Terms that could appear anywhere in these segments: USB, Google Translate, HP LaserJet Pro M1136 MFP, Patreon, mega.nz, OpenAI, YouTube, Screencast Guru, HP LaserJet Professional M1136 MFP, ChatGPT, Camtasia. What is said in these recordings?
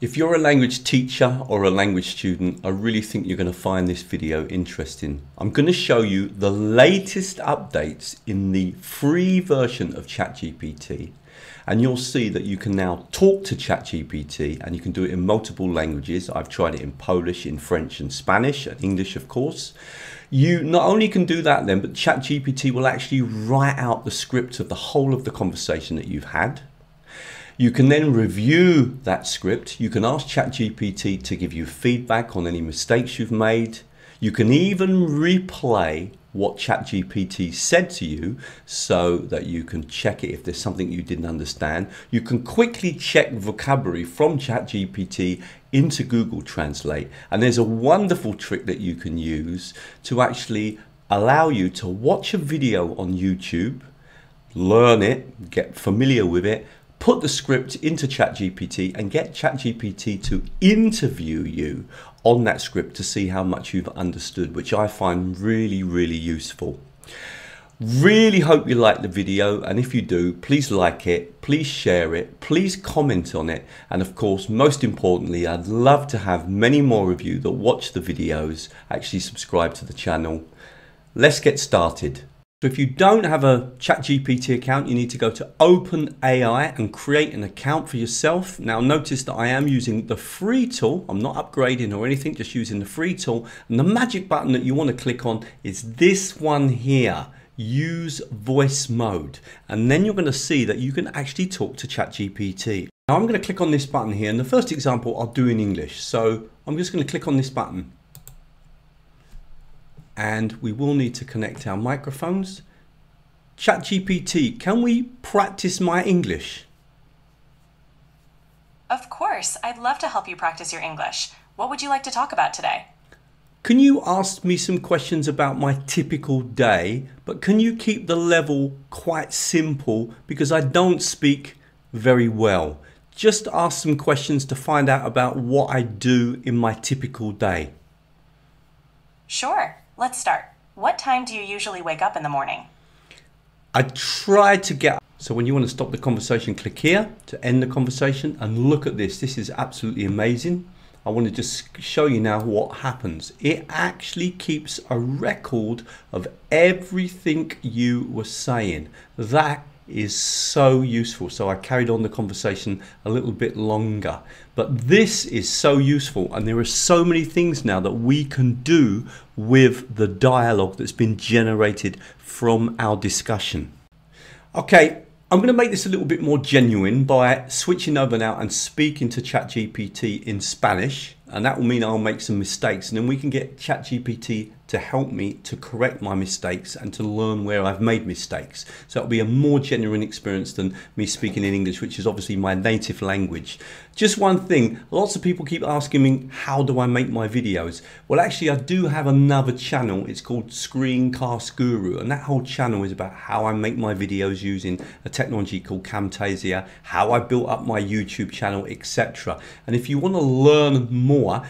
If you're a language teacher or a language student, I really think you're going to find this video interesting. I'm going to show you the latest updates in the free version of ChatGPT. And you'll see that you can now talk to ChatGPT and you can do it in multiple languages. I've tried it in Polish, in French and Spanish and English, of course. You not only can do that then, but ChatGPT will actually write out the script of the whole of the conversation that you've had. You can then review that script. You can ask ChatGPT to give you feedback on any mistakes you've made. You can even replay what ChatGPT said to you so that you can check it if there's something you didn't understand. You can quickly check vocabulary from ChatGPT into Google Translate. And there's a wonderful trick that you can use to actually allow you to watch a video on YouTube, learn it, get familiar with it, put the script into ChatGPT and get ChatGPT to interview you on that script to see how much you've understood, which I find really, really useful. Really hope you like the video, and if you do, please like it, please share it, please comment on it, and of course, most importantly, I'd love to have many more of you that watch the videos actually subscribe to the channel. Let's get started. So if you don't have a ChatGPT account, you need to go to OpenAI and create an account for yourself. Now notice that I am using the free tool. I'm not upgrading or anything, just using the free tool. And the magic button that you want to click on is this one here, use voice mode. And then you're going to see that you can actually talk to ChatGPT. Now I'm going to click on this button here, and the first example I'll do in English. So I'm just going to click on this button. And we will need to connect our microphones. ChatGPT, can we practice my English? Of course, I'd love to help you practice your English. What would you like to talk about today? Can you ask me some questions about my typical day, but can you keep the level quite simple because I don't speak very well? Just ask some questions to find out about what I do in my typical day. Sure. Let's start. What time do you usually wake up in the morning? I try to get up. So when you want to stop the conversation, click here to end the conversation, and look at this. This is absolutely amazing. I want to just show you now what happens. It actually keeps a record of everything you were saying. That is so useful. So I carried on the conversation a little bit longer, but this is so useful, and there are so many things now that we can do with the dialogue that's been generated from our discussion. Okay, I'm going to make this a little bit more genuine by switching over now and speaking to ChatGPT in Spanish, and that will mean I'll make some mistakes, and then we can get ChatGPT to help me to correct my mistakes and to learn where I've made mistakes. So it'll be a more genuine experience than me speaking in English, which is obviously my native language. Just one thing, lots of people keep asking me, how do I make my videos? Well, actually I do have another channel. It's called Screencast Guru, and that whole channel is about how I make my videos using a technology called Camtasia, how I built up my YouTube channel, etc. And if you want to learn more,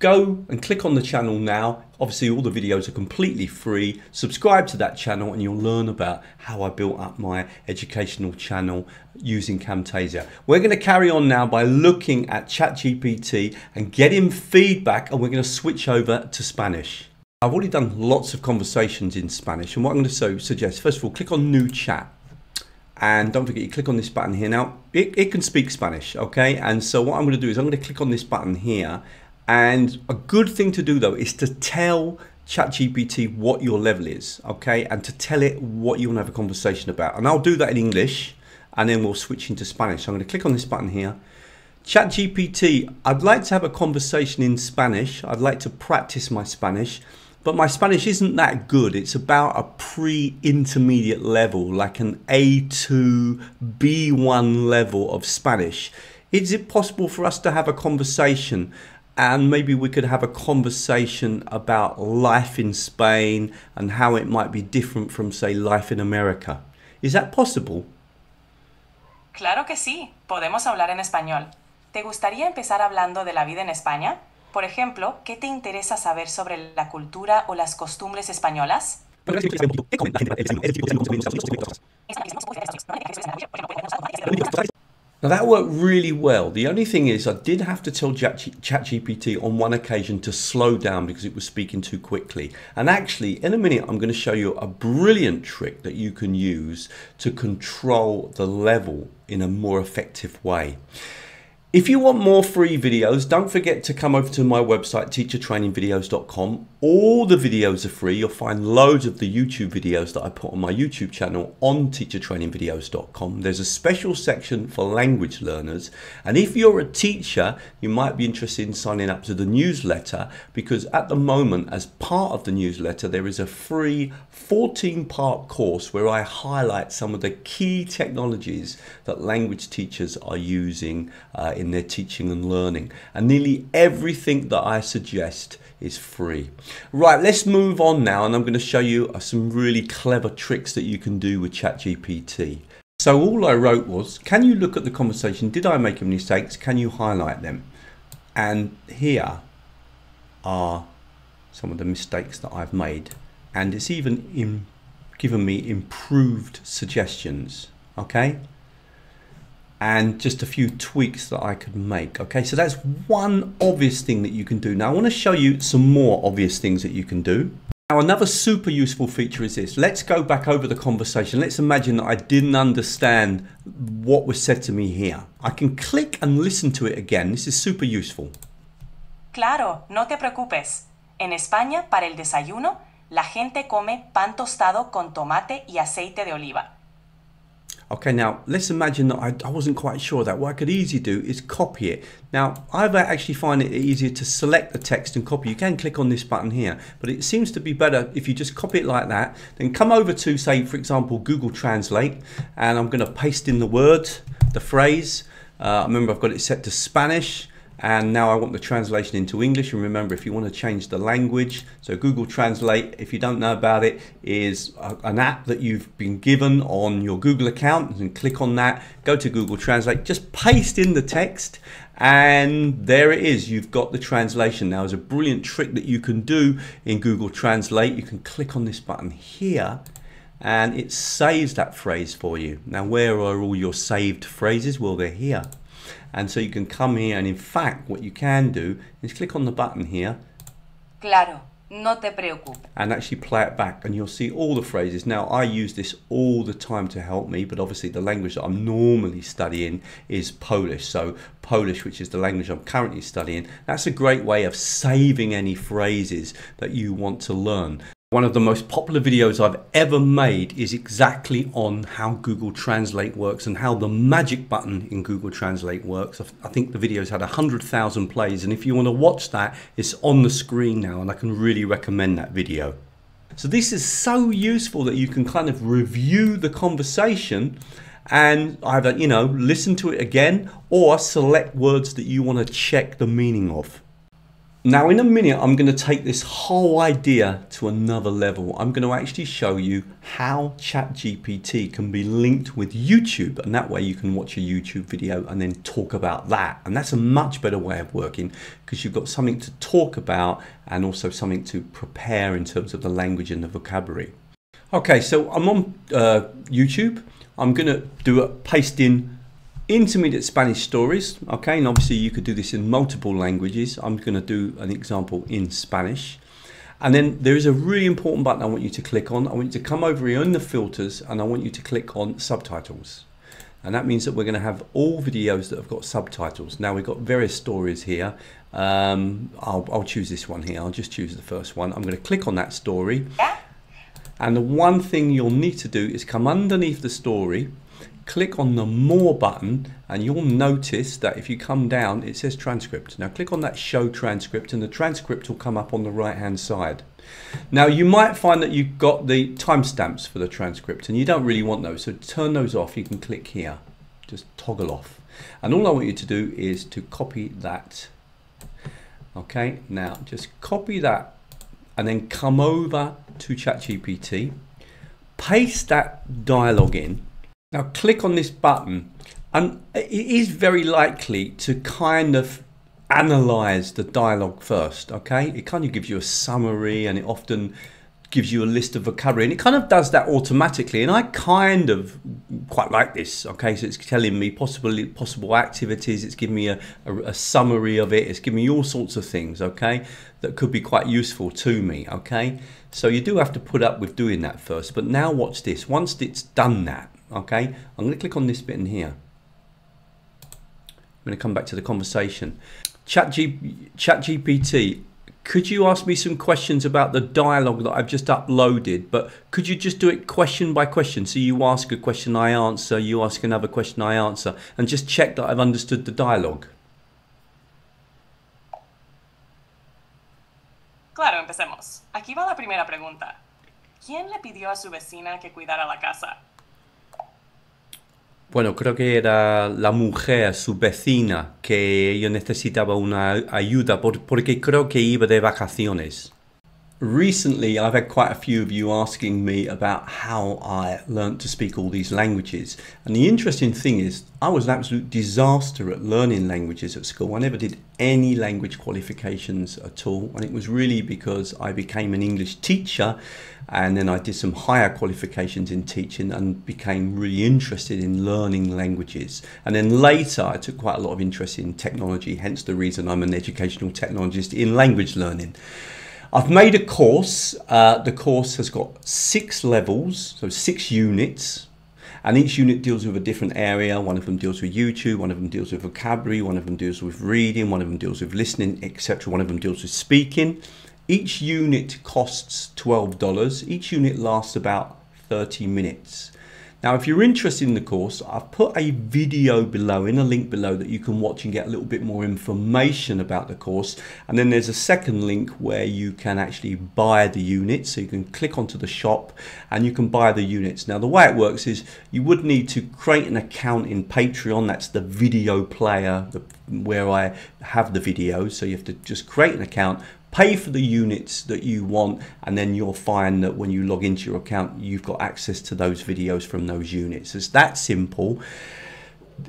go and click on the channel now. Obviously all the videos are completely free. Subscribe to that channel and you'll learn about how I built up my educational channel using Camtasia. We're going to carry on now by looking at ChatGPT and getting feedback, and we're going to switch over to Spanish. I've already done lots of conversations in Spanish, and what I'm going to suggest, first of all, click on new chat. And don't forget, you click on this button here. Now, it can speak Spanish, okay? And so what I'm going to do is I'm going to click on this button here. And a good thing to do, though, is to tell ChatGPT what your level is, okay? And to tell it what you want to have a conversation about. And I'll do that in English, and then we'll switch into Spanish. So I'm going to click on this button here. ChatGPT, I'd like to have a conversation in Spanish. I'd like to practice my Spanish. But my Spanish isn't that good. It's about a pre-intermediate level, like an A2, B1 level of Spanish. Is it possible for us to have a conversation? And maybe we could have a conversation about life in Spain and how it might be different from, say, life in America. Is that possible? Claro que sí. Podemos hablar en español. ¿Te gustaría empezar hablando de la vida en España? Por ejemplo, ¿qué te interesa saber sobre la cultura o las costumbres españolas? Now that worked really well. The only thing is I did have to tell ChatGPT on one occasion to slow down because it was speaking too quickly. And actually, in a minute, I'm going to show you a brilliant trick that you can use to control the level in a more effective way. If you want more free videos, don't forget to come over to my website, teachertrainingvideos.com. All the videos are free. You'll find loads of the YouTube videos that I put on my YouTube channel on teachertrainingvideos.com. There's a special section for language learners. And if you're a teacher, you might be interested in signing up to the newsletter, because at the moment, as part of the newsletter, there is a free 14-part course where I highlight some of the key technologies that language teachers are using in their teaching and learning, and nearly everything that I suggest is free. Right, let's move on now, and I'm going to show you some really clever tricks that you can do with ChatGPT. So all I wrote was, can you look at the conversation? Did I make any mistakes? Can you highlight them? And here are some of the mistakes that I've made, and it's even given me improved suggestions, okay? And just a few tweaks that I could make. Okay, so that's one obvious thing that you can do. Now I want to show you some more obvious things that you can do. Now another super useful feature is this. Let's go back over the conversation. Let's imagine that I didn't understand what was said to me here. I can click and listen to it again. This is super useful. Claro, no te preocupes. En España, para el desayuno, la gente come pan tostado con tomate y aceite de oliva. Okay, now let's imagine that I wasn't quite sure of that. What I could easily do is copy it. Now, I actually find it easier to select the text and copy. You can click on this button here, but it seems to be better if you just copy it like that, then come over to, say, for example, Google Translate, and I'm going to paste in the word, the phrase. Remember, I've got it set to Spanish, and now I want the translation into English. And remember, if you want to change the language, so Google Translate, if you don't know about it, is an app that you've been given on your Google account, and click on that, go to Google Translate, just paste in the text, and there it is, you've got the translation. Now, there's a brilliant trick that you can do in Google Translate. You can click on this button here, and it saves that phrase for you. Now, where are all your saved phrases? Well, they're here. And so you can come here, and in fact, what you can do is click on the button here. Claro, no te preocupes. And actually play it back, and you'll see all the phrases. Now, I use this all the time to help me, but obviously the language that I'm normally studying is Polish. So Polish, which is the language I'm currently studying, that's a great way of saving any phrases that you want to learn. One of the most popular videos I've ever made is exactly on how Google Translate works and how the magic button in Google Translate works. I think the video's had 100,000 plays, and if you want to watch that, it's on the screen now, and I can really recommend that video. So this is so useful that you can kind of review the conversation and either, you know, listen to it again or select words that you want to check the meaning of. Now in a minute, I'm going to take this whole idea to another level. I'm going to actually show you how ChatGPT can be linked with YouTube, and that way you can watch a YouTube video and then talk about that. And that's a much better way of working, because you've got something to talk about and also something to prepare in terms of the language and the vocabulary. Okay, so I'm on YouTube. I'm going to do a paste in intermediate Spanish stories, okay, and obviously you could do this in multiple languages. I'm going to do an example in Spanish, and then there is a really important button I want you to click on. I want you to come over here in the filters, and I want you to click on subtitles, and that means that we're going to have all videos that have got subtitles. Now we've got various stories here. I'll choose this one here. I'll just choose the first one. I'm going to click on that story, and the one thing you'll need to do is come underneath the story, click on the More button, and you'll notice that if you come down, it says transcript. Now click on that Show Transcript, and the transcript will come up on the right hand side. Now you might find that you've got the timestamps for the transcript, and you don't really want those, so turn those off. You can click here, just toggle off, and all I want you to do is to copy that. Okay, now just copy that, and then come over to ChatGPT, paste that dialogue in. Now click on this button, and it is very likely to kind of analyze the dialogue first, okay? It kind of gives you a summary, and it often gives you a list of vocabulary, and it kind of does that automatically, and I kind of quite like this. Okay, so it's telling me possible activities, it's giving me a summary of it, it's giving me all sorts of things, okay, that could be quite useful to me, okay? So you do have to put up with doing that first, but now watch this. Once it's done that, okay, I'm gonna click on this bit in here. I'm gonna come back to the conversation. ChatGPT, could you ask me some questions about the dialogue that I've just uploaded, but could you just do it question by question? So you ask a question, I answer, you ask another question, I answer, and just check that I've understood the dialogue. Claro, empecemos. Aquí va la primera pregunta. ¿Quién le pidió a su vecina que cuidara la casa? Bueno, creo que era la mujer, su vecina, que ella necesitaba una ayuda porque creo que iba de vacaciones. Recently, I've had quite a few of you asking me about how I learned to speak all these languages. And the interesting thing is, I was an absolute disaster at learning languages at school. I never did any language qualifications at all. And it was really because I became an English teacher, and then I did some higher qualifications in teaching and became really interested in learning languages. And then later I took quite a lot of interest in technology, hence the reason I'm an educational technologist in language learning. I've made a course. The course has got 6 levels, so 6 units, and each unit deals with a different area. One of them deals with YouTube, one of them deals with vocabulary, one of them deals with reading, one of them deals with listening, etc. One of them deals with speaking. Each unit costs $12. Each unit lasts about 30 minutes. Now, if you're interested in the course, I've put a video below, in a link below, that you can watch and get a little bit more information about the course. And then there's a second link where you can actually buy the units. So you can click onto the shop and you can buy the units. Now, the way it works is you would need to create an account in Patreon. That's the video player where I have the videos. So you have to just create an account, pay for the units that you want, and then you'll find that when you log into your account, you've got access to those videos from those units. It's that simple.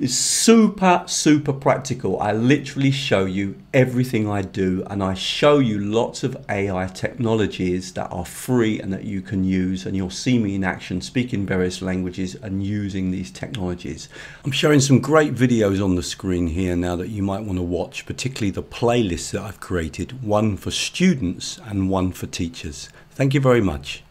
It's super, super practical. I literally show you everything I do, and I show you lots of AI technologies that are free and that you can use, and you'll see me in action speaking various languages and using these technologies. I'm showing some great videos on the screen here now that you might want to watch, particularly the playlists that I've created, one for students and one for teachers. Thank you very much.